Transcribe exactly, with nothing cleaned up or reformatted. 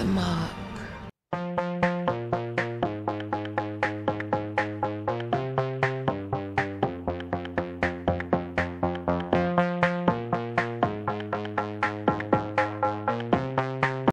the mob.